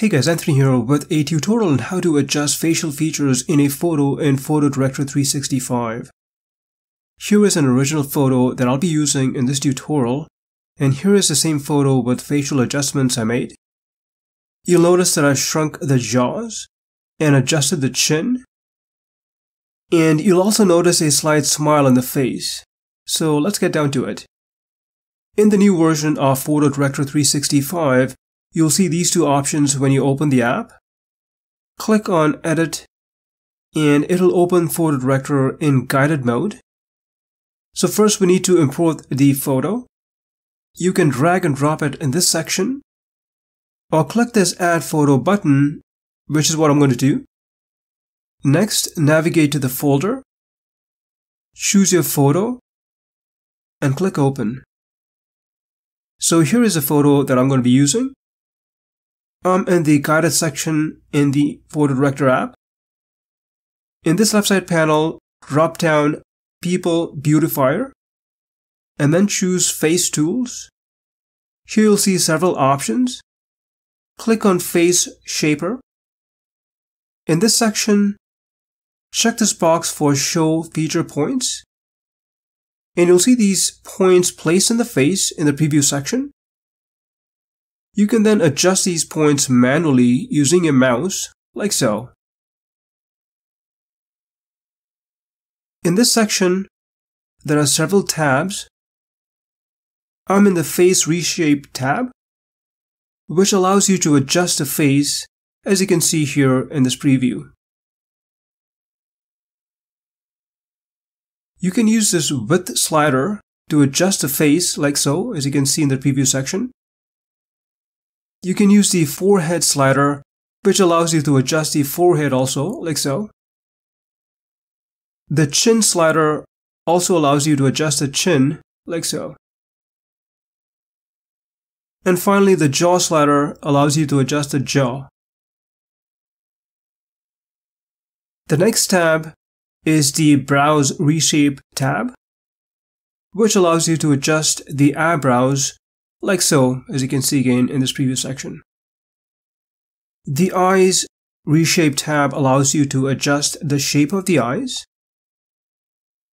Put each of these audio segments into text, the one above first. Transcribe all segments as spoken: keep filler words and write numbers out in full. Hey guys, Anthony here with a tutorial on how to adjust facial features in a photo in PhotoDirector three sixty-five. Here is an original photo that I'll be using in this tutorial, and here is the same photo with facial adjustments I made. You'll notice that I shrunk the jaws and adjusted the chin, and you'll also notice a slight smile on the face. So let's get down to it. In the new version of PhotoDirector three sixty-five, you'll see these two options when you open the app. Click on Edit, and it'll open PhotoDirector in guided mode. So first we need to import the photo. You can drag and drop it in this section, or click this Add Photo button, which is what I'm going to do. Next, navigate to the folder, choose your photo, and click Open. So here is a photo that I'm going to be using. I'm in the guided section in the PhotoDirector app. In this left side panel, drop down People Beautifier and then choose Face Tools. Here you'll see several options. Click on Face Shaper. In this section, check this box for Show Feature Points. And you'll see these points placed in the face in the preview section. You can then adjust these points manually using your mouse, like so. In this section, there are several tabs. I'm in the Face Reshape tab, which allows you to adjust the face, as you can see here in this preview. You can use this width slider to adjust the face, like so, as you can see in the preview section. You can use the forehead slider, which allows you to adjust the forehead also, like so. The chin slider also allows you to adjust the chin, like so. And finally, the jaw slider allows you to adjust the jaw. The next tab is the Brows Reshape tab, which allows you to adjust the eyebrows, like so, as you can see again in this preview section. The Eyes Reshape tab allows you to adjust the shape of the eyes.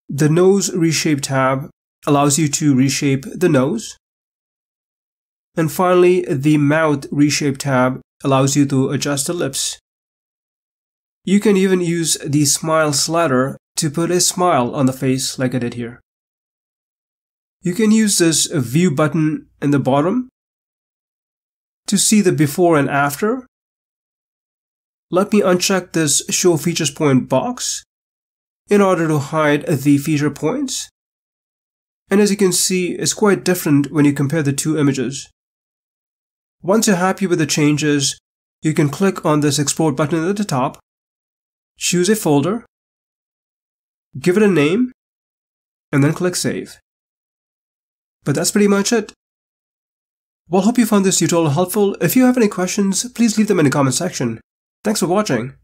The Nose Reshape tab allows you to reshape the nose. And finally, the Mouth Reshape tab allows you to adjust the lips. You can even use the Smile slider to put a smile on the face, like I did here. You can use this View button in the bottom to see the before and after. Let me uncheck this Show Features Point box in order to hide the feature points. And as you can see, it's quite different when you compare the two images. Once you're happy with the changes, you can click on this Export button at the top, choose a folder, give it a name, and then click Save. But that's pretty much it. Well, hope you found this tutorial helpful. If you have any questions, please leave them in the comment section. Thanks for watching.